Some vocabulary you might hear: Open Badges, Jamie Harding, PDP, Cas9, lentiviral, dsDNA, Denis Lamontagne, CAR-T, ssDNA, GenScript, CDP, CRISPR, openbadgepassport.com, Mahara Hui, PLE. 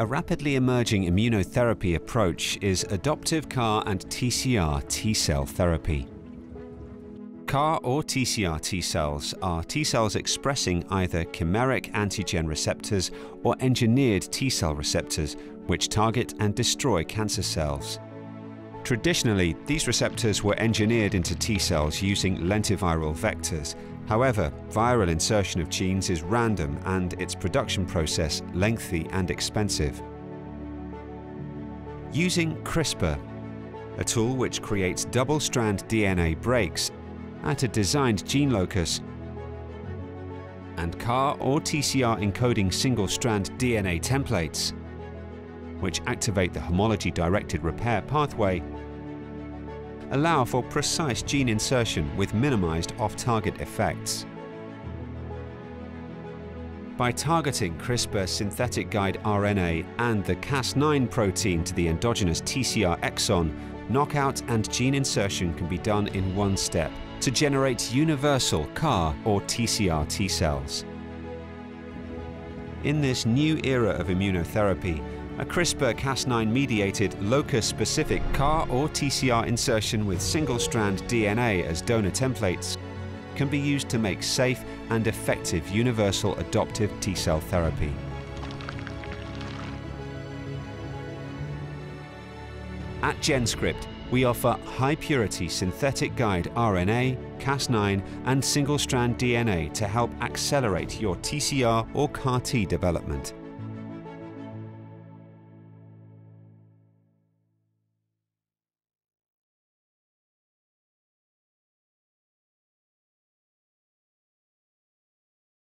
A rapidly emerging immunotherapy approach is adoptive CAR and TCR T-cell therapy. CAR or TCR T-cells are T-cells expressing either chimeric antigen receptors or engineered T-cell receptors, which target and destroy cancer cells. Traditionally, these receptors were engineered into T-cells using lentiviral vectors. However, viral insertion of genes is random and its production process lengthy and expensive. Using CRISPR, a tool which creates double-strand DNA breaks at a designed gene locus, and CAR or TCR encoding single-strand DNA templates, which activate the homology-directed repair pathway, allow for precise gene insertion with minimized off-target effects. By targeting CRISPR synthetic guide RNA and the Cas9 protein to the endogenous TCR exon, knockout and gene insertion can be done in one step to generate universal CAR or TCR T-cells. In this new era of immunotherapy, a CRISPR-Cas9-mediated locus-specific CAR or TCR insertion with single-strand DNA as donor templates can be used to make safe and effective universal adoptive T-cell therapy. At GenScript, we offer high-purity synthetic guide RNA, Cas9 and single-strand DNA to help accelerate your TCR or CAR-T development.